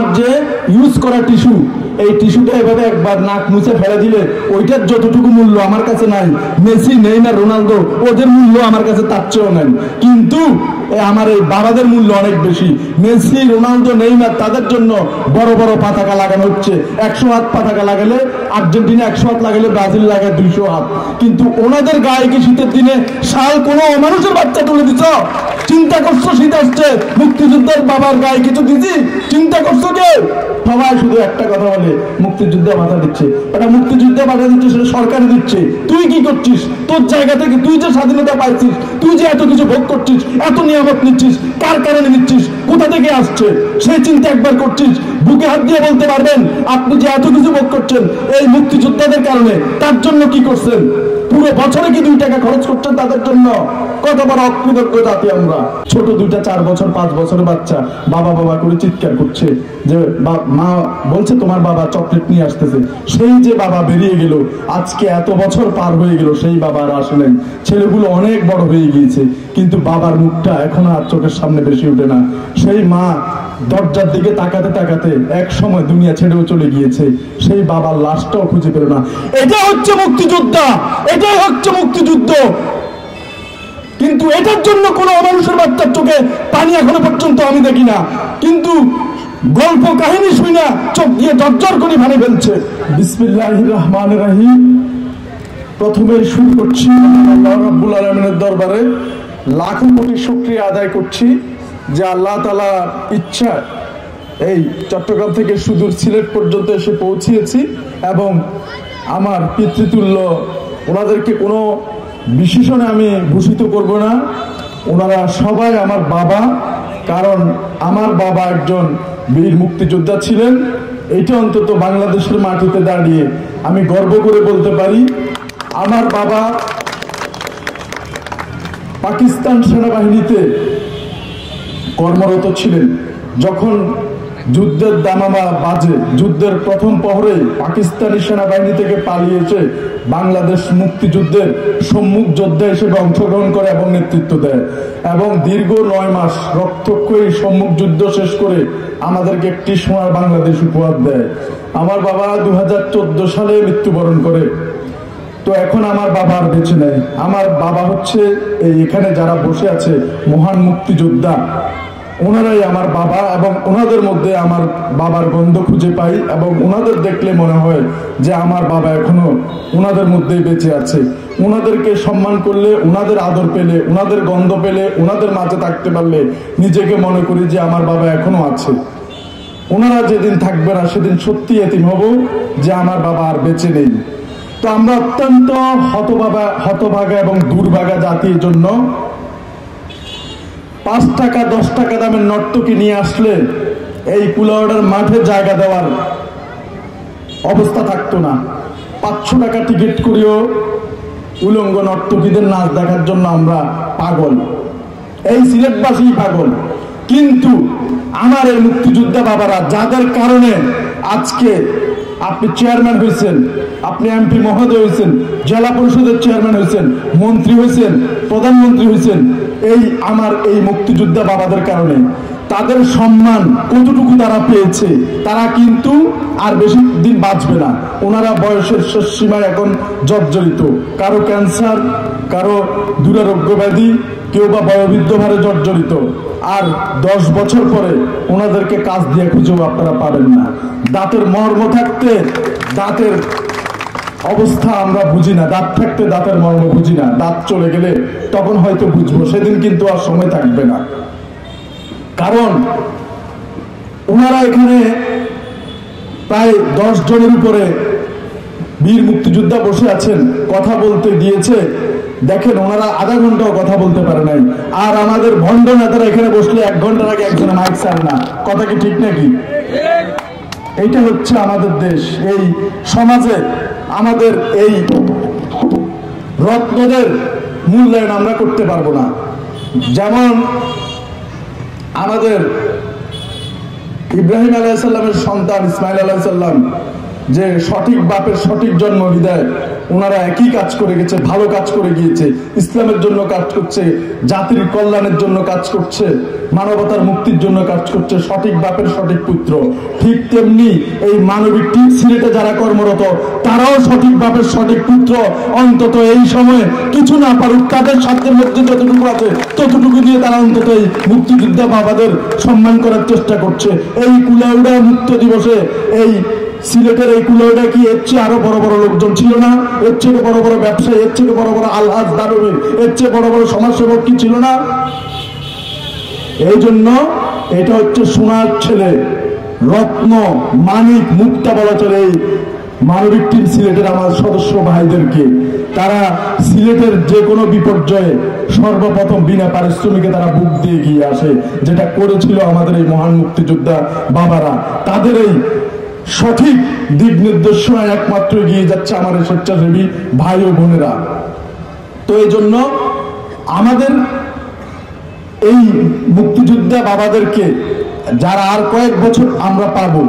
Use करा tissue टिश्यूटा एभाबे एकबार नाक मुछे फेले दिले ओइटार जतटुकु मूल्य आमार काछे नाइ मेसि नेइमार रोनाल्डो ओদের মূল্য আমার কাছে তার চেয়েও নাই কিন্তু আমার এই বাবাদের মূল্য অনেক বেশি মেসি রোনাল্ডো নেইমার তাদের জন্য বড় বড় পতাকা লাগানো হচ্ছে 100 হাত পতাকা লাগালে আর্জেন্টিনা 100 হাত লাগালে ব্রাজিল লাগায় 200 হাত কিন্তু ওনাদের গায়ে কি শীতের দিনে শাল কোনো মানুষের বাচ্চা তুলে দিছো চিন্তা করছো শীত আসছে মুক্তিযোদ্ধার বাবার গায়ে কিছু দিছি চিন্তা করছো কে সবাই শুধু একটা কথা বলে মুক্তিযোদ্ধা ভাতা দিচ্ছে এটা মুক্তিযোদ্ধা ভাতা দিচ্ছে সেটা সরকার দিচ্ছে তুই কি করছিস তোর জায়গা থেকে তুই যে স্বাধীনতা পাইছিস তুই যে এত কিছু ভোগ করছিস এত নিয়ামত নিচ্ছিস কার কারণে নিচ্ছিস কোথা থেকে আসছে সেই চিন্তা একবার করছিস বুকে হাত দিয়ে বলতে পারবেন আপনি যে এত কিছু ভোগ করছেন এই মুক্তিযোদ্ধাদের কারণে তার জন্য কি করছেন পুরো বছরে কি 2 টাকা খরচ করছেন তাদের জন্য কত বড় অকৃতজ্ঞ জাতি আমরা ছোট দুইটা 4 বছর 5 বছরের বাচ্চা বাবা বাবা করে চিৎকার করছে যে মা বলছে তোমার বাবা চকলেট নিয়ে আসতেছে সেই যে বাবা বেরিয়ে গেল আজকে এত বছর পার হয়ে গেল সেই বাবা আর আসলে ছেলেগুলো অনেক বড় হয়ে গিয়েছে কিন্তু বাবার মুখটা এখন আর চোখের সামনে বেশি ওঠে না সেই মা দরজার দিকে তাকাতে তাকাতে এক সময় দুনিয়া ছেড়েও চলে গিয়েছে সেই বাবার লাশটাও খুঁজে পেল না এটা হচ্ছে মুক্তিযোদ্ধা এটাই হচ্ছে মুক্তিযুদ্ধ কিন্তু এটার জন্য কোন মানুষের বাচ্চার চোখে পানি এখনো পর্যন্ত আমি দেখি না কিন্তু গল্প কাহিনী শুনে চোখ দিয়ে জর্জর করে পানি ফেলছে বিসমিল্লাহির রহমানির রহিম প্রথমে শুরু করছি আল্লাহ রাব্বুল আলামিনের দরবারে লাখো কোটি শুকরিয়া আদায় করছি যে আল্লাহ তাআলা ইচ্ছা এই চট্টগ্রাম থেকে সুদূর সিলেট পর্যন্ত এসে পৌঁছেছি এবং আমার পিতৃতুল্য ওনাদেরকে কোনো বিশেষণে আমি ভূষিত করব না ওনারা সবাই আমার বাবা কারণ আমার বাবা একজন বীর মুক্তিযোদ্ধা ছিলেন এটা অন্তত বাংলাদেশের মাটিতে দাঁড়িয়ে আমি গর্ব করে বলতে পারি আমার বাবা পাকিস্তান সেনাবাহিনীতে কর্মরত ছিলেন যখন যুদ্ধের দামামা বাজে যুদ্ধের প্রথম প্রহরে পাকিস্তানি সেনাবাহিনী থেকে পালিয়ে এসে বাংলাদেশ মুক্তিযুদ্ধের সম্মুখ যোদ্ধা হিসেবে অংশগ্রহণ করে এবং নেতৃত্ব দেয় এবং দীর্ঘ 9 মাস রক্তক্ষয়ী সম্মুখ যুদ্ধ শেষ করে আমাদেরকে একটি সোনার বাংলাদেশ উপহার দেয় আমার বাবা 2014 সালে মৃত্যুবরণ করে তো এখন আমার বাবা আর বেঁচে নেই আমার বাবা হচ্ছে এখানে যারা বসে আছে মহান মুক্তিযোদ্ধা ওনারাই আমার বাবা এবং ওনাদের মধ্যে আমার বাবার গন্ধ খুঁজে পাই এবং ওনাদের দেখলে মনে হয় যে আমার বাবা এখনো ওনাদের মধ্যেই বেঁচে আছে ওনাদেরকে সম্মান করলে ওনাদের আদর পেলে ওনাদের গন্ধ পেলে ওনাদের মাঝে থাকতে পারলে নিজেকে মনে করি যে আমার বাবা এখনো আছে ওনারা যেদিন থাকবে না সেদিন সত্যি এতিম হব যে আমার বাবা আর বেঁচে নেই তো আমরা অত্যন্ত হতভাগা এবং দুর্ভাগা জাতির জন্য 5 টাকা 10 টাকা দামের নর্তকী নিয়ে আসলে এই কুলাউড়ার মাঠে জায়গা দেওয়ার অবস্থা থাকতো না 500 টাকা টিকিট করিও উলঙ্গ নর্তকীদের নাচ দেখার জন্য আমরা পাগল এই সিলেটবাসী পাগল কিন্তু আমার এই মুক্তিযোদ্ধা বাবারা যাদের কারণে আজকে আপনি চেয়ারম্যান হয়েছেন আপনি এমপি মহোদয় হয়েছেন জেলা পরিষদের চেয়ারম্যান হয়েছেন মন্ত্রী হয়েছেন প্রধানমন্ত্রী হয়েছেন এই আমার এই মুক্তিযোদ্ধা বাবাদের কারণে তাদের সম্মান কতটুকু তারা পেয়েছে তারা কিন্তু আর বেশি দিন বাঁচবে না ওনারা বয়সের শেষ সীমায় এখন জর্জরিত কারো ক্যান্সার কারো দুরারোগ্য ব্যাধি কেউ বা বয়োবৃদ্ধ ভারে জর্জরিত আর 10 বছর পরে ওনাদেরকে কাজ দিয়ে খুঁজেও আপনারা পাবেন না দাঁতের মর্ম থাকতে দাঁতের অবস্থা আমরা বুঝি না দাঁত থাকতে দাঁতের মর্ম বুঝি না দাঁত চলে গেলে তখন হয়তো বুঝবো সেদিন কিন্তু আর সময় থাকবে না কারণ ওনারা এখানে প্রায় 10 জনের উপরে বীর মুক্তিযোদ্ধা বসে আছেন কথা বলতে দিয়েছে দেখেন ওনারা আধা ঘন্টাও কথা বলতে পারে নাই আর আমাদের ভণ্ড নেতারা এখানে বসলে 1 ঘন্টার আগে একজন মাইক চান না কথা কি ঠিক নাকি এইটা হচ্ছে আমাদের দেশ এই সমাজে আমাদের এই রত্নদের মূল্যায়ন আমরা করতে পারবো না যেমন আমাদের ইব্রাহিম আলাইহিস সালামের সন্তান ইসমাইল আলাইহিস সালাম যে সঠিক বাপের সঠিক জন্ম বিদায় ওনারা একই কাজ করে গেছে, ভালো কাজ করে গিয়েছে, ইসলামের জন্য কাজ করছে, জাতির কল্যাণের জন্য কাজ করছে, মানবতার মুক্তির জন্য কাজ করছে, সঠিক বাপের সঠিক পুত্র। ঠিক তেমনি এই মানবিক টিম সিলেটে যারা কর্মরত তারাও সঠিক বাপের সঠিক পুত্র, অন্তত এই সময়ে কিছু না পারুক তাদের সাধ্যের মধ্যে যতটুকু আছে ততটুকু দিয়ে তারা অন্তত এই মুক্তিযোদ্ধা বাবাদের সম্মান করার চেষ্টা করছে। এই কুলাউড়া মুক্ত দিবসে এই সিলেটের এই কুলাউড়া কি এর চেয়ে আরো বড় বড় লোকজন ছিল না? এর চেয়ে বড় বড় ব্যবসায়ী, এর চেয়ে বড় বড় আলহাজ দারুমিন, এর চেয়ে বড় বড় সমাজসেবক কি ছিল না? এই জন্য এটা হচ্ছে সোনার ছেলে, রত্ন, মানিক, মুক্তা বলা চলে এই মানবিক টিম সিলেটের আমার সদস্য ভাইদেরকে। তারা সিলেটের যে কোনো বিপর্যয়ে সর্বপ্রথম বিনা পারিশ্রমিকে তারা বুক দিয়ে গিয়ে আসে, যেটা করেছিল আমাদের এই মহান মুক্তিযোদ্ধা বাবারা। তাদের এই সঠিক দিক নির্দেশনা একমাত্র এগিয়ে যাচ্ছে আমার স্বেচ্ছাসেবী ভাই ও বোনেরা। তো এই জন্য আমাদের এই মুক্তিযোদ্ধা বাবাদেরকে যারা আর কয়েক বছর আমরা পাবো,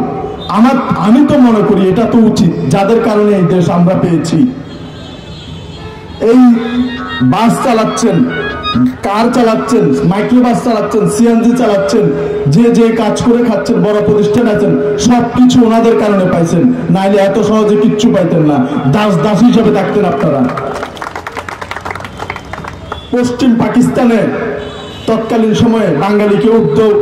আমি তো মনে করি এটা তো উচিত, যাদের কারণে এই দেশ আমরা পেয়েছি। এই বাস চালাচ্ছেন, কার চালাচ্ছেন, মাইক্রোবাস চালাচ্ছেন, সিএনজি চালাচ্ছেন, যে যে কাজ করে খাচ্ছেন, বড় প্রতিষ্ঠান আছেন, সবকিছু ওনাদের কারণে পাইছেন, নাইলে এত সহজে কিচ্ছু পাইতেন না, দাস দাস হিসেবে থাকতেন আপনারা। পশ্চিম পাকিস্তানে তৎকালীন সময়ে বাঙালি কেউ উদ্যোগ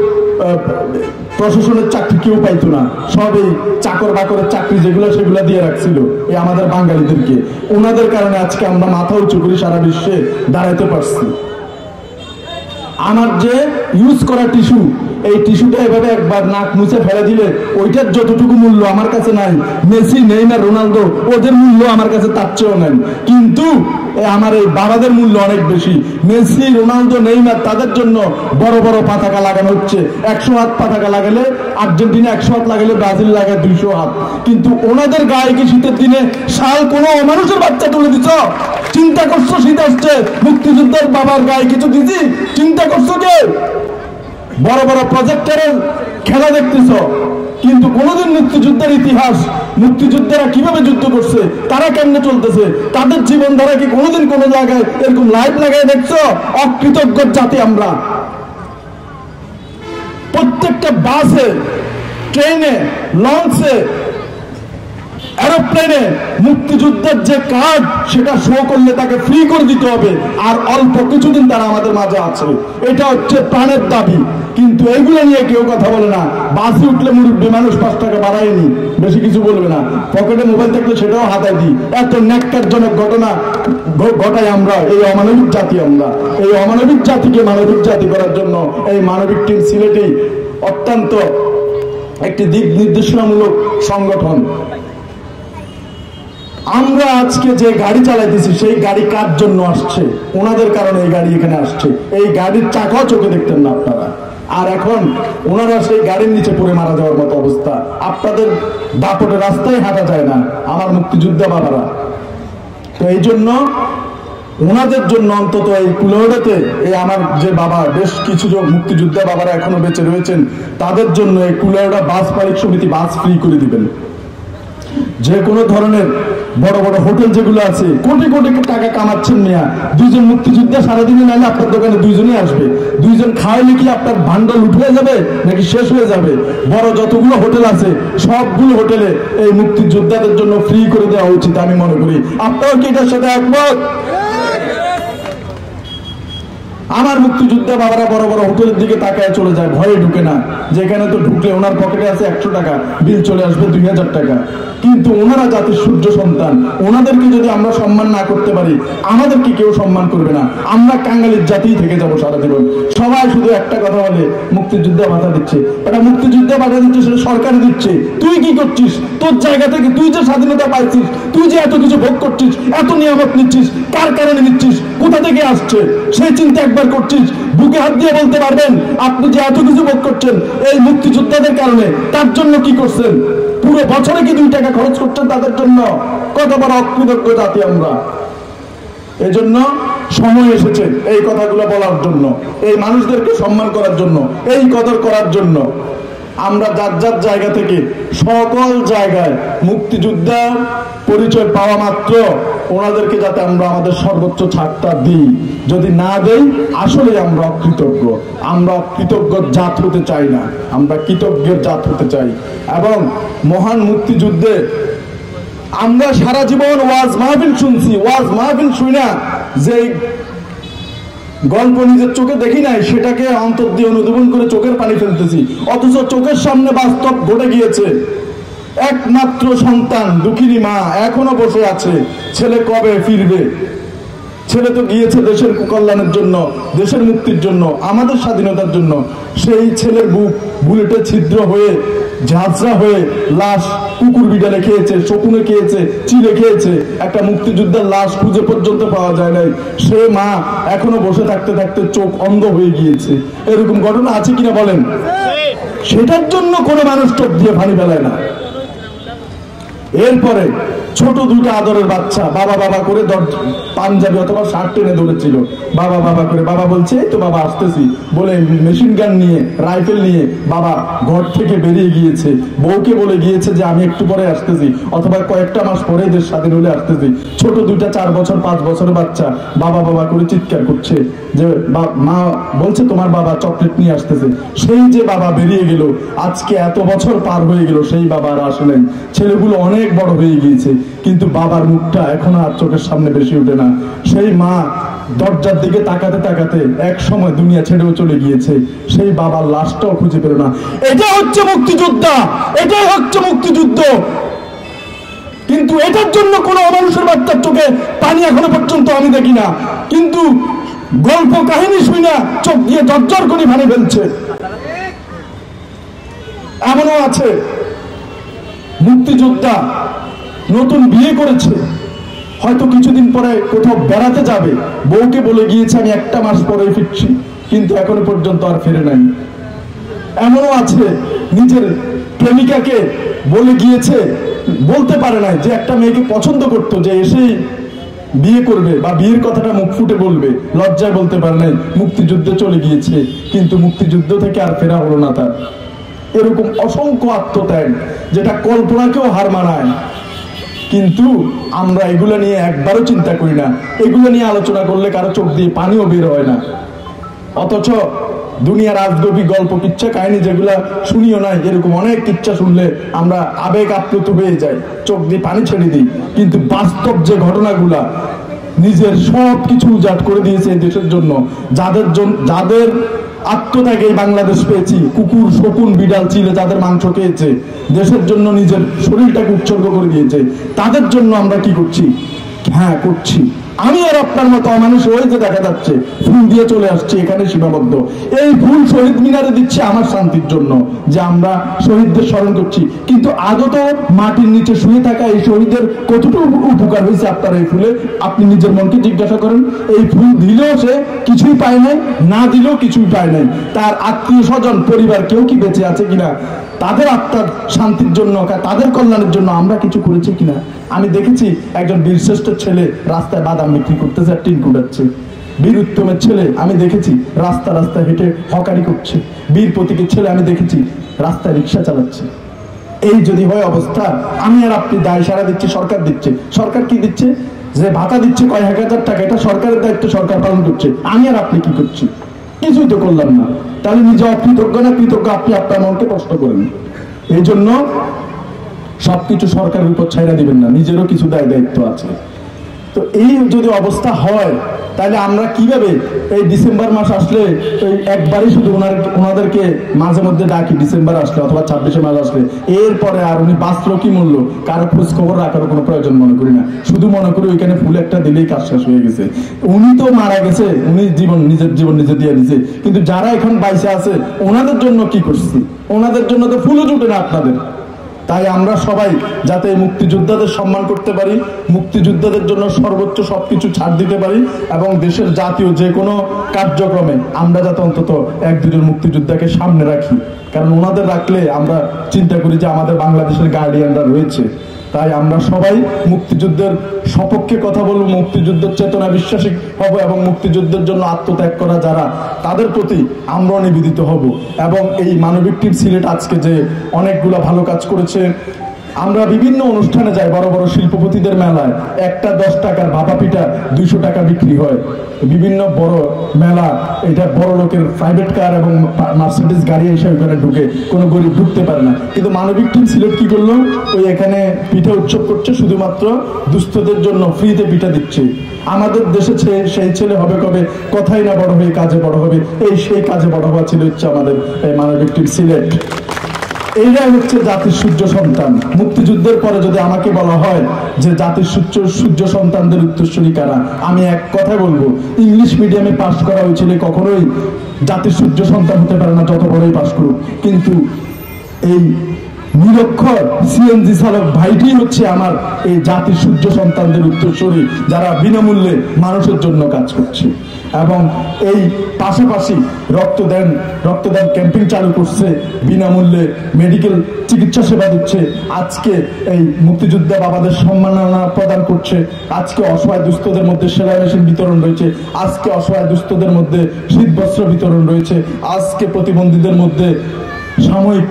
প্রশাসনের চাকরি কেউ পাইতো না, সব এই চাকর বাকরের চাকরি যেগুলো সেগুলো দিয়ে রাখছিল এই আমাদের বাঙালিদেরকে। ওনাদের কারণে আজকে আমরা মাথা উঁচু করে সারা বিশ্বে দাঁড়াইতে পারছি। আমার যে ইউজ করা টিস্যু, এই টিস্যুটা এভাবে একবার নাক মুছে ফেলে দিলে ওইটার যতটুকু মূল্য আমার কাছে নাই, মেসি, নেইমার, রোনালদো ওদের মূল্য আমার কাছে তার চেয়েও নাই, কিন্তু আমার এই বাবাদের মূল্য অনেক বেশি। মেসি, রোনালদো, নেইমার তাদের জন্য বড় বড় পতাকা লাগানো হচ্ছে, 100 হাত পতাকা লাগালে আর্জেন্টিনা, 100 হাত লাগালে ব্রাজিল লাগায় 200 হাত, কিন্তু ওনাদের গায়ে কি শীতের দিনে শাল কোনো মানুষের বাচ্চা তুলে দিত? চিন্তা করছো শীত আসছে মুক্তিযুদ্ধের বাবার গায়ে কিছু দিদি? চিন্তা করছো যে বড় বড় প্রজেক্টরের খেলা দেখতেছ, কিন্তু কোনোদিন মুক্তিযুদ্ধের ইতিহাস, মুক্তিযোদ্ধারা কিভাবে যুদ্ধ করছে, তারা কেমনে চলতেছে, তাদের জীবনধারা কি কোনোদিন কোনো জায়গায় এরকম লাইট লাগায় দেখছো? অকৃতজ্ঞ জাতি আমরা। প্রত্যেকটা বাসে, ট্রেনে, লঞ্চে, এরোপ্লেনে মুক্তিযোদ্ধার যে কার্ড সেটা শো করলে তাকে ফ্রি করে দিতে হবে, আর অল্প কিছুদিন তারা আমাদের মাঝে আছে, এটা হচ্ছে প্রাণের দাবি, কিন্তু এইগুলো নিয়ে কেউ কথা বলে না। বাসে উঠলে মুরব্বী মানুষ 5 টাকা বাড়ায়নি, বেশি কিছু বলবে না, পকেটে মোবাইল থাকলে সেটাও হাতায় দিই। এত ন্যাক্কারজনক ঘটনা ঘটাই আমরা, এই অমানবিক জাতি আমরা। এই অমানবিক জাতিকে মানবিক জাতি করার জন্য এই মানবিক টিম সিলেটেই অত্যন্ত একটি দিক নির্দেশনামূলক সংগঠন। আমরা আজকে যে গাড়ি চালাইতেছি সেই গাড়ি কার জন্য আসছে? ওনাদের কারণে এই গাড়ি এখানে আসছে। এই গাড়ির চাকাও চোখে দেখতেন না আপনারা, আর এখন ওনারা সেই গাড়ির নিচে পড়ে মারা যাওয়ার মতো অবস্থা। আপনাদের দাপটে রাস্তায় হাঁটা যায় না আমার মুক্তিযোদ্ধা বাবারা। তো এই জন্য ওনাদের জন্য অন্তত এই কুলাউড়াতে এই আমার যে বাবা, বেশ কিছু মুক্তিযোদ্ধা বাবারা এখনো বেঁচে রয়েছেন, তাদের জন্য এই কুলাউড়া বাস মালিক সমিতি বাস ফ্রি করে দিবেন। যে কোনো ধরনের বড় বড় হোটেল যেগুলো আছে, কোটি কোটি টাকা কামাচ্ছেন মিয়া, দুইজন মুক্তিযোদ্ধা সারাদিনে নাইলে আপনার দোকানে দুইজনে আসবে, দুইজন খাওয়াইলে কি আপনার ভান্ডার উঠে যাবে নাকি শেষ হয়ে যাবে? বড় যতগুলো হোটেল আছে সবগুলো হোটেলে এই মুক্তিযোদ্ধাদের জন্য ফ্রি করে দেওয়া উচিত আমি মনে করি। আপনারাও কি এটার সাথে একমত? আমার মুক্তিযোদ্ধা বাবারা বড় বড় হোটেলের দিকে তাকায় চলে যায়, ভয়ে ঢুকে না, যেখানে তো ঢুকলে ওনার পকেটে আছে 100 টাকা, বিল চলে আসবে 2000 টাকা, কিন্তু ওনারা জাতির সূর্য সন্তান, ওনাদেরকে যদি আমরা সম্মান না করতে পারি আমাদেরকে কেউ সম্মান করবে না, আমরা কাঙালির জাতিই থেকে যাবো সারা জীবন। সবাই শুধু একটা কথা বলে, মুক্তিযোদ্ধা ভাতা দিচ্ছে, এটা মুক্তিযোদ্ধা ভাতা দিচ্ছে, সেটা সরকার দিচ্ছে, তুই কি করছিস? তোর জায়গা থেকে তুই যে স্বাধীনতা পাইছিস, তুই যে এত কিছু ভোগ করছিস, এত নিয়ামত নিচ্ছিস, কার কারণে নিচ্ছিস, কোথা থেকে আসছে সেই চিন্তা একবার করছিস? বুকে হাত দিয়ে বলতে পারবেন আপনি যে এত কিছু ভোগ করছেন এই মুক্তিযোদ্ধাদের কারণে, তার জন্য কি করছেন? পুরো বছরে কি 2 টাকা খরচ করছেন তাদের জন্য? কত বড় অকৃতজ্ঞ জাতি আমরা। এজন্য সময় এসেছে এই কথাগুলো বলার জন্য, এই মানুষদেরকে সম্মান করার জন্য, এই কদর করার জন্য। महान मुक्तिजुद्धे सारा जीवन वाज महफिल सुनছি वाज महफिल শুনা যে गल्प निजे चोखे देखी नाई से अंतर दिए अनुधावन कर चोखे पानी फेलते अथच चोखे सामने वास्तव घटे गए एकमात्र सन्तान दुखिनी मा एखोनो बसे आछे छेले कबे फिरबे छेले तो गए देशेर कल्याणेर जन्य देशेर मुक्तिर जन्य आमादेर स्वाधीनतार जन्य सेई छेलेर बुक बुलेटे छिद्र हये झाँझरा हुए लाश कुकुर बिड़ाले खेयेछे शकुने खेयेछे चिले खेयेछे एकटा मुक्तियोद्धार लाश खुजे पर्यन्त पावा जाय नाई से मा एखोनो बसे थाकते थाकते चोख अंध हये गियेछे एरकम घटना आछे किना बोलेन सेटार जन्य कोनो मानुष टप दिये पानी फेलाय ना। एरपरे ছোট দুইটা আদরের বাচ্চা বাবা বাবা করে পাঞ্জাবি অথবা শার্ট টেনে ধরেছিল বাবা বাবা করে বাবা বলছে তো বাবা আসতেছি বলে মেশিন গান নিয়ে রাইফেল নিয়ে বাবা ঘর থেকে বেরিয়ে গিয়েছে বউকে বলে গিয়েছে যে আমি একটু পরে আসতেছি অথবা কয়েকটা মাস পরে দেশ স্বাধীন হলে আসতেছি। ছোট দুইটা 4 বছর 5 বছরের বাচ্চা বাবা বাবা করে চিৎকার করছে যে মা বলছে তোমার বাবা চকলেট নিয়ে আসতেছে। সেই যে বাবা বেরিয়ে গেল আজকে এত বছর পার হয়ে গেল সেই বাবা আর আসলে ছেলেগুলো অনেক বড় হয়ে গিয়েছে কিন্তু বাবার মুখটা এখনো আর চোখের সামনে বেশি ওঠে না। সেই মা দরজার দিকে তাকাতে তাকাতে এক সময় দুনিয়া ছেড়েও চলে গিয়েছে সেই বাবার লাশটাও খুঁজে পেল না। এটা হচ্ছে মুক্তিযোদ্ধা, এটাই হচ্ছে মুক্তিযুদ্ধ। কিন্তু এটার জন্য কোনো মানুষের বাচ্চার চোখে পানি এখনো পর্যন্ত আমি দেখি না, কিন্তু গল্প কাহিনী শুনে চোখ দিয়ে জর্জর করে পানি ফেলছে। এমনও আছে মুক্তিযোদ্ধা নতুন বিয়ে করেছে হয়তো কিছুদিন পরে কোথাও বেড়াতে যাবে বউকে বলে গিয়েছে আমি একটা মাস পরে ফিরছি কিন্তু এখনো পর্যন্ত আর ফিরে নাই। এমনও আছে নিজের প্রেমিকাকে বলে গিয়েছে বলতে পারে নাই যে একটা মেয়েকে পছন্দ করতো যে এসেই বিয়ে করবে বা বিয়ের কথাটা মুখ ফুটে বলবে লজ্জায় বলতে পারে নাই মুক্তিযুদ্ধে চলে গিয়েছে কিন্তু মুক্তিযুদ্ধ থেকে আর ফেরা হলো না তার। এরকম অসংখ্য আত্মত্যাগ যেটা কল্পনাকেও হার মানায় কিন্তু আমরা এগুলো নিয়ে একবারও চিন্তা করি না, এগুলো নিয়ে আলোচনা করলে কারো চোখ দিয়ে পানিও বের হয় না। অথচ দুনিয়ার রাজগোপী গল্প কিচ্ছা কাহিনী যেগুলা শুনিও নাই এরকম অনেক কিচ্ছা শুনলে আমরা আবেগ আপ্লুত হয়ে যাই চোখ দিয়ে পানি ছেড়ে দিই কিন্তু বাস্তব যে ঘটনাগুলা নিজের সব কিছু উজাড় করে দিয়েছে দেশের জন্য যাদের আত্মত্যাগে বাংলাদেশ পেয়েছি কুকুর শকুন বিড়াল চিলে যাদের মাংস খেয়েছে দেশের জন্য নিজের শরীরটাকে উৎসর্গ করে দিয়েছে তাদের জন্য আমরা কি করছি? হ্যাঁ করছি, আমি আর আপনার মতো মানুষ হয়ে যে দেখা যাচ্ছে ফুল দিয়ে চলে আসছে এখানে সীমাবদ্ধ। এই ফুল শহীদ মিনারে দিচ্ছে আমার শান্তির জন্য যে আমরা শহীদদের স্মরণ করছি কিন্তু আদৌ তো মাটির নিচে শুয়ে থাকা এই শহীদের কতটুকু উপকার হয়েছে আপনার এই ফুলে? আপনি নিজের মনকে জিজ্ঞাসা করেন। এই ফুল দিলেও সে কিছুই পায় নাই, না দিলেও কিছুই পায় নাই, তার আত্মীয় স্বজন পরিবার কেউ কি বেঁচে আছে কিনা, তাদের আত্মার শান্তির জন্য তাদের কল্যাণের জন্য আমরা কিছু করেছি কিনা। আমি দেখেছি একজন বীরশ্রেষ্ঠ ছেলে রাস্তায় বাদাম বিক্রি করতেছে টিন কুড়াচ্ছে, বীর উত্তমের ছেলে আমি দেখেছি রাস্তা রাস্তা হেঁটে হকারি করছে, বীর প্রতীকের ছেলে আমি দেখেছি রাস্তায় রিক্সা চালাচ্ছে। এই যদি হয় অবস্থা আমি আর আপনি দায় সারা দিচ্ছি সরকার দিচ্ছে। সরকার কি দিচ্ছে? যে ভাতা দিচ্ছে কয়েক হাজার টাকা এটা সরকারের দায়িত্ব, সরকার পালন করছে। আমি আর আপনি কি করছি? কিছুই তো করলাম না। তাহলে নিজে অকৃতজ্ঞ না কৃতজ্ঞ আপনি আপনার মনকে প্রশ্ন করেন। এই জন্য সবকিছু সরকারের উপর ছাইড়া দিবেন না, নিজেরও কিছু দায় দায়িত্ব আছে। তো এই যদি অবস্থা হয় তাহলে আমরা কিভাবে এই ডিসেম্বর মাস আসলে এই একবারই শুধু ওনাদেরকে মাঝে মধ্যে ডাকি ডিসেম্বর আসলে অথবা 26শে মার্চ আসলে, এরপরে আর উনি বাঁচলো কি মূল্য কারো খোঁজ খবর রাখারও কোনো প্রয়োজন মনে করি না। শুধু মনে করি ওইখানে ফুল একটা দিলেই কাজ শেষ হয়ে গেছে, উনি তো মারা গেছে, উনি নিজের জীবন নিজে দিয়ে দিছে। কিন্তু যারা এখন বাইসে আছে ওনাদের জন্য কি করছি? ওনাদের জন্য তো ফুলও জুটে না আপনাদের। তাই আমরা সবাই যাতে মুক্তিযোদ্ধাদের সম্মান করতে পারি, মুক্তিযোদ্ধাদের জন্য সর্বোচ্চ সবকিছু ছাড় দিতে পারি এবং দেশের জাতীয় যে কোনো কার্যক্রমে আমরা যাতে অন্তত এক দুজন মুক্তিযোদ্ধাকে সামনে রাখি। কারণ ওনাদের রাখলে আমরা চিন্তা করি যে আমাদের বাংলাদেশের গার্ডিয়ানরা রয়েছে। তাই আমরা সবাই মুক্তিযুদ্ধের সপক্ষে কথা বলব, মুক্তিযুদ্ধের চেতনা বিশ্বাসী হব এবং মুক্তিযুদ্ধের জন্য আত্মত্যাগ করা যারা তাদের প্রতি আমরা নিবেদিত হব। এবং এই মানবিক টিম সিলেট আজকে যে অনেকগুলো ভালো কাজ করেছে, আমরা বিভিন্ন অনুষ্ঠানে যাই, বড় বড় শিল্পপতিদের মেলায় একটা 10 টাকার ভাপা পিঠা 200 টাকা বিক্রি হয়, বিভিন্ন বড় মেলা, এটা বড় লোকের প্রাইভেট কার এবং মার্সিডিজ গাড়ি এসে ওখানে ঢুকে, কোনো গরিব ঢুকতে পারে না। কিন্তু মানবিক টিম সিলেট কি করলো, ওই এখানে পিঠা উৎসব করছে, শুধুমাত্র দুস্থদের জন্য ফ্রিতে পিঠা দিচ্ছে। আমাদের দেশে সেই ছেলে হবে কবে, কথাই না বড় হয়ে কাজে বড় হবে, এই সেই কাজে বড় হওয়া ছিল ইচ্ছা আমাদের এই মানবিক টিম সিলেট। এইটাই হচ্ছে জাতির সূর্য সন্তান। মুক্তিযুদ্ধের পরে যদি আমাকে বলা হয় যে জাতির সূর্য সন্তানদের উত্তরসূরি কারা, আমি এক কথা বলবো, ইংলিশ মিডিয়ামে পাশ করা ওই ছেলে কখনোই জাতির সূর্য সন্তান হতে পারে না, যত বড়ই পাশ করুক। কিন্তু এই নিরক্ষর সিএনজি চালক ভাইটি হচ্ছে আমার এই জাতির সূর্য সন্তানদের উত্তরসূরি, যারা বিনামূল্যে মানুষের জন্য কাজ করছে। এবং এই পাশাপাশি রক্তদান ক্যাম্পেইন চালু করছে, বিনামূল্যে মেডিকেল চিকিৎসা সেবা দিচ্ছে, আজকে এই মুক্তিযোদ্ধা বাবাদের সম্মাননা প্রদান করছে, আজকে অসহায় দুস্থদের মধ্যে সেলাই মেশিন বিতরণ রয়েছে, আজকে অসহায় দুস্থদের মধ্যে শীতবস্ত্র বিতরণ রয়েছে, আজকে প্রতিবন্ধীদের মধ্যে সাময়িক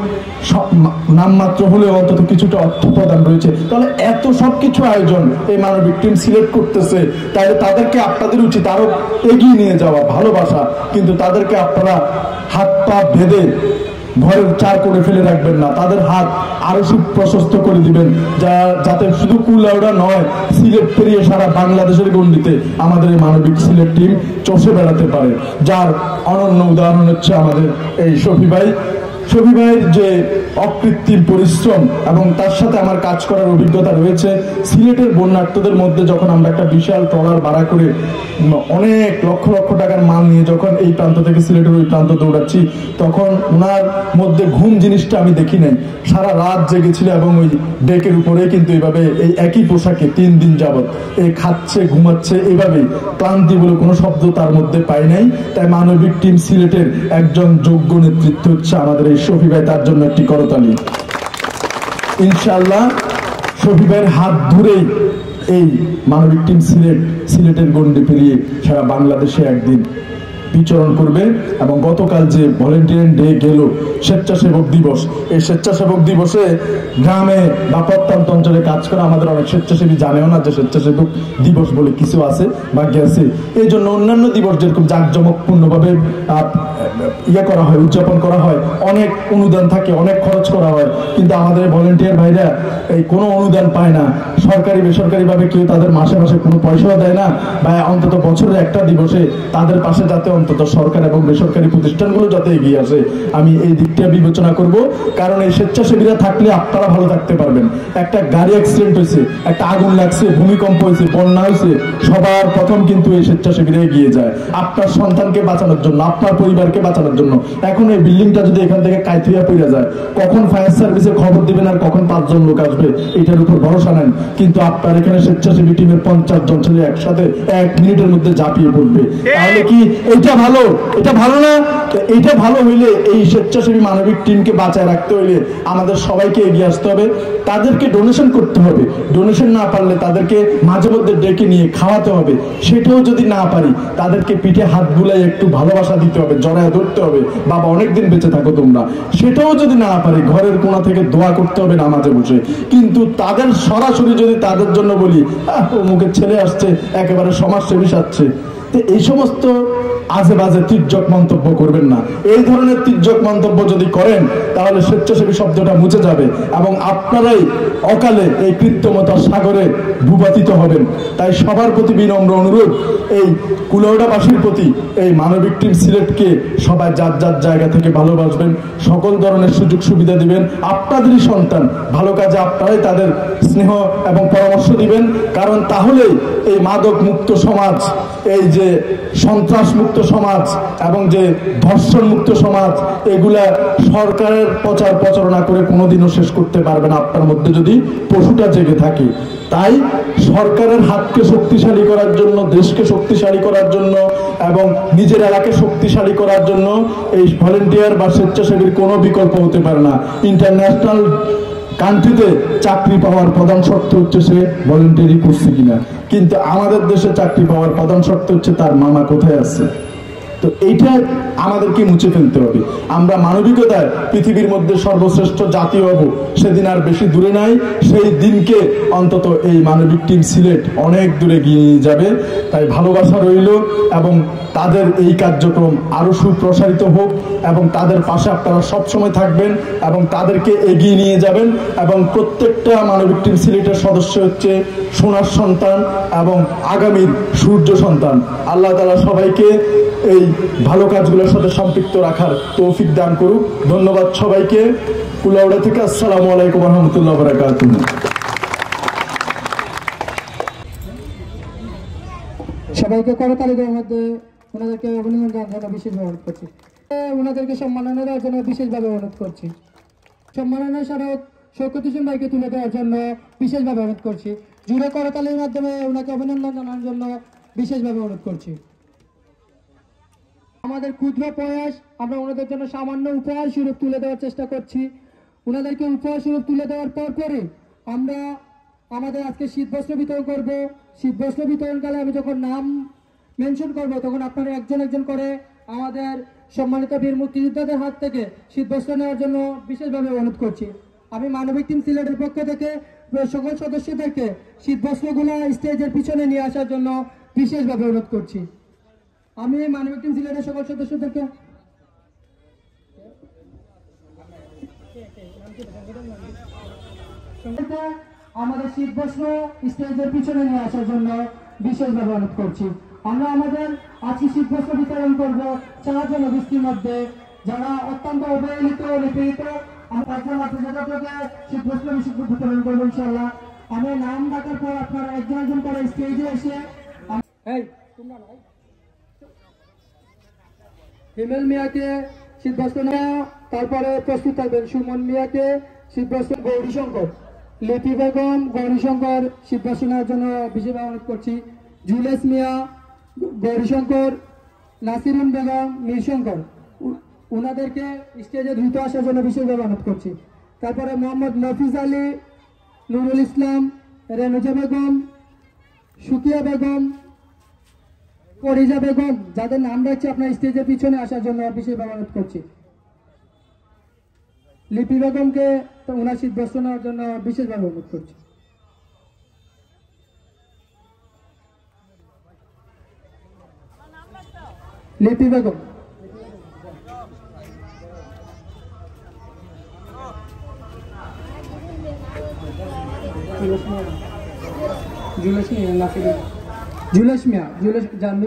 নামমাত্র হলেও অন্তত কিছুটা অর্থ প্রদান রয়েছে। তাহলে এত সবকিছু আয়োজন এই মানবিক টিম সিলেক্ট করতেছে, তাহলে তাদেরকে আপনাদের উচিত আরো এগিয়ে নিয়ে যাওয়া, ভালোবাসা, কিন্তু তাদেরকে আপনারা হাত পা বেঁধে ঘরের চার করে ফেলে রাখবেন না, তাদের হাত আরো সুপ্রশস্ত করে দিবেন, যাতে শুধু কুলাউড়া নয়, সিলেট পেরিয়ে সারা বাংলাদেশের গণ্ডিতে আমাদের এই মানবিক সিলেট টিম চষে বেড়াতে পারে। যার অনন্য উদাহরণ হচ্ছে আমাদের এই শফি ভাই। শফি ভাইয়ের যে অকৃত্রিম পরিশ্রম এবং তার সাথে আমার কাজ করার অভিজ্ঞতা রয়েছে। সিলেটের বন্যার্থদের মধ্যে যখন আমরা একটা বিশাল ট্রলার ভাড়া করে অনেক লক্ষ লক্ষ টাকার মাল নিয়ে যখন এই প্রান্ত থেকে সিলেটের ওই প্রান্ত দৌড়াচ্ছি, তখন ওনার মধ্যে ঘুম জিনিসটা আমি দেখি নাই, সারা রাত জেগেছিল এবং ওই ডেকের উপরে কিন্তু এইভাবে এই একই পোশাকে 3 দিন যাবৎ এ খাচ্ছে, ঘুমাচ্ছে, এভাবেই, ক্লান্তি বলে কোনো শব্দ তার মধ্যে পাই নাই। তাই মানবিক টিম সিলেটের একজন যোগ্য নেতৃত্ব হচ্ছে আমাদের এই শফি ভাই, তার জন্য একটি করতালি। ইনশাআল্লাহ শফি ভাইয়ের হাত ধরেই এই মানবিক টিম সিলেট সিলেটের গণ্ডি পেরিয়ে সারা বাংলাদেশে একদিন বিচরণ করবে। এবং গতকাল যে ভলেন্টিয়ারিং ডে গেল, স্বেচ্ছাসেবক দিবস, এই স্বেচ্ছাসেবক দিবসে গ্রামে বা প্রত্যন্ত অঞ্চলে কাজ করে আমাদের অনেক স্বেচ্ছাসেবী জানেও না যে স্বেচ্ছাসেবক দিবস বলে কিছু আছে বা গেছে। এই জন্য অন্যান্য দিবস যেরকম জাঁকজমকপূর্ণভাবে করা হয়, উদযাপন করা হয়, অনেক অনুদান থাকে, অনেক খরচ করা হয়, কিন্তু আমাদের ভলেন্টিয়ার ভাইরা এই কোনো অনুদান পায় না, সরকারি বেসরকারিভাবে কেউ তাদের মাসে মাসে কোনো পয়সাও দেয় না, বা অন্তত বছরের একটা দিবসে তাদের পাশে যাতে অন্তত সরকার এবং বেসরকারি প্রতিষ্ঠানগুলো যাতে এগিয়ে আসে, আমি এই দিকটা বিবেচনা করব। কারণ এই স্বেচ্ছাসেবীরা থাকলে আপনারা ভালো থাকতে পারবেন। একটা গাড়ি অ্যাক্সিডেন্ট হয়েছে, একটা আগুন লাগছে, ভূমিকম্প হয়েছে, বন্যা হয়েছে, সবার প্রথম কিন্তু এই স্বেচ্ছাসেবীরা এগিয়ে যায় আপনার সন্তানকে বাঁচানোর জন্য, আপনার পরিবারকে বাঁচানোর জন্য। এখন এই বিল্ডিংটা যদি এখান থেকে কাইতুয়া পড়ে যায়, কখন ফায়ার সার্ভিসে খবর দিবেন আর কখন 5 জন লোক আসবে এটার উপর ভরসা নেন, কিন্তু আপনার এখানে স্বেচ্ছাসেবী টিমের 50 জন ছেলে একসাথে 1 মিনিটের মধ্যে ঝাঁপিয়ে পড়বে। তাহলে কি এটা ভালো? এটা ভালো না। এটা ভালো হইলে, এই স্বেচ্ছাসেবী মানবিক টিমকে বাঁচায় রাখতে হইলে আমাদের সবাইকে এগিয়ে আসতে হবে, তাদেরকে ডোনেশন করতে হবে, ডোনেশন না পারলে তাদেরকে মাঝে মধ্যে ডেকে নিয়ে খাওয়াতে হবে, সেটাও যদি না পারি তাদেরকে পিঠে হাত বুলাই একটু ভালোবাসা দিতে হবে, জড়ায় ধরতে হবে, বাবা অনেকদিন বেঁচে থাকো তোমরা, সেটাও যদি না পারি ঘরের কোণা থেকে দোয়া করতে হবে নামাজে বসে। কিন্তু তাদের সরাসরি যদি তাদের জন্য বলি, অমুকের ছেলে আসছে, একেবারে সমাজসেবী সাজছে, তো এই সমস্ত আজে বাজে তির্যক মন্তব্য করবেন না। এই ধরনের তির্যক মন্তব্য যদি করেন তাহলে স্বেচ্ছাসেবী শব্দটা মুছে যাবে এবং আপনারাই অকালে এই কৃত্রিমতার সাগরে ভূপাতিত হবেন। তাই সবার প্রতি বিনম্র অনুরোধ, এই কুলাউড়াবাসীর প্রতি এই মানবিক টিম সিলেটকে সবাই যার যার জায়গা থেকে ভালোবাসবেন, সকল ধরনের সুযোগ সুবিধা দিবেন, আপনাদেরই সন্তান, ভালো কাজে আপনারাই তাদের স্নেহ এবং পরামর্শ দিবেন। কারণ তাহলেই এই মাদক মুক্ত সমাজ, এই যে সন্ত্রাস মুক্ত সমাজ এবং যে ধর্ষণ মুক্ত সমাজ, এগুলা সরকারের প্রচার প্রচারণা করে কোনোদিনও শেষ করতে পারবে না আপনার মধ্যে যদি পশুটা জেগে থাকে। তাই সরকারের হাতকে শক্তিশালী করার জন্য, দেশকে শক্তিশালী করার জন্য এবং নিজের এলাকাকে শক্তিশালী করার জন্য এই ভলেন্টিয়ার বা স্বেচ্ছাসেবীর কোনো বিকল্প হতে পারে না। ইন্টারন্যাশনাল কান্ট্রিতে চাকরি পাওয়ার প্রধান শর্ত হচ্ছে সে ভলান্টারি করছে কিনা, কিন্তু আমাদের দেশে চাকরি পাওয়ার প্রধান শর্ত হচ্ছে তার মামা কোথায় আছে। তো এইটা আমাদেরকে মুছে ফেলতে হবে। আমরা মানবিকতায় পৃথিবীর মধ্যে সর্বশ্রেষ্ঠ জাতি হব, সেদিন আর বেশি দূরে নাই। সেই দিনকে অন্তত এই মানবিক টিম সিলেট অনেক দূরে গিয়ে যাবে। তাই ভালোবাসা রইল এবং তাদের এই কার্যক্রম আরও সুপ্রসারিত হোক এবং তাদের পাশে আপনারা সবসময় থাকবেন এবং তাদেরকে এগিয়ে নিয়ে যাবেন। এবং প্রত্যেকটা মানবিক টিম সিলেটের সদস্য হচ্ছে সোনার সন্তান এবং আগামীর সূর্য সন্তান। আল্লাহ তাআলা সবাইকে এই ভালো কাজগুলোর সাথে সম্পৃক্ত রাখার তৌফিক দান করুক। ধন্যবাদ সবাইকে। কুলাউড়া থেকে আসসালামু আলাইকুম ওয়া রাহমাতুল্লাহি ওয়া বারাকাতুহু। সবাইকে করতালির মধ্যে ওনাদেরকে অভিনন্দন জানানো বিশেষভাবে অনুরোধ করছি। ওনাদেরকে সম্মাননা দেওয়ার জন্য বিশেষভাবে অনুরোধ করছি। সম্মাননা শরৎ শওকত হোসেন ভাইকে তুলে দেওয়ার জন্য বিশেষভাবে অনুরোধ করছি। জুড়ে করতালির মাধ্যমে ওনাকে অভিনন্দন জানানোর জন্য বিশেষভাবে অনুরোধ করছি। আমাদের ক্ষুদ্র প্রয়াস আমরা ওনাদের জন্য সামান্য উপহার স্বরূপ তুলে দেওয়ার চেষ্টা করছি। ওনাদেরকে উপহার স্বরূপ তুলে দেওয়ার পর পরে আমরা আমাদের আজকে শীতবস্ত্র বিতরণ করব। শীতবস্ত্র বিতরণকালে আমি যখন নাম মেনশন করব তখন আপনারা একজন একজন করে আমাদের সম্মানিত বীর মুক্তিযোদ্ধাদের হাত থেকে শীতবস্ত্র নেওয়ার জন্য বিশেষভাবে অনুরোধ করছি। আমি মানবিক টিম সিলেটের পক্ষ থেকে সকল সদস্যদেরকে শীতবস্ত্রগুলো স্টেজের পিছনে নিয়ে আসার জন্য বিশেষভাবে অনুরোধ করছি। আমি মানবিক টিম সিলেটের সকল সদস্যদেরকে আমাদের শীতবস্ত্র স্টেজের পিছনে নিয়ে আসার জন্য বিশেষভাবে অনুরোধ করছি। আমরা আমাদের আজকে শীতবস্ত্র বিতরণ করব ৪ জন গোষ্ঠীর মধ্যে যারা অত্যন্ত অবহেলিত নিপীড়িত। আমরা শীতবস্ত্র বিতরণ করবো ইনশাআল্লাহ। আমরা নাম ডাকার পর আপনারা একজন একজন করে স্টেজে এসে হিমেল মিয়াকে শীতবস্ত্র নেওয়া, তারপরে প্রস্তুত থাকবেন সুমন মিয়াকে শীতবস্ত্র, গৌরীশঙ্কর লিপি বেগম গৌরীশঙ্কর শীতবস্ত্র নেওয়ার জন্য বিশেষভাবে অনুরোধ করছি। জুলেস মিয়া, গৌরীশঙ্কর, নাসিরুন বেগম, মীরশঙ্কর ওনাদেরকে স্টেজে দ্রুত আসার জন্য বিশেষভাবে অনুরোধ করছি। তারপরে মোহাম্মদ নফিজ আলী, নুরুল ইসলাম, রেনুজা বেগম, সুকিয়া বেগম, পরিজা বেগম, যাদের নাম রাখছি আপনার স্টেজের পিছনে আসার জন্য বিশেষভাবে অনুরোধ করছি। লিপি বেগমকে ওনার শীতবস্ত্র নেওয়ার জন্য বিশেষভাবে অনুরোধ করছি। লিপি বেগম, জুলেশ মিয়া, জুলেশ মিয়া, জানবি।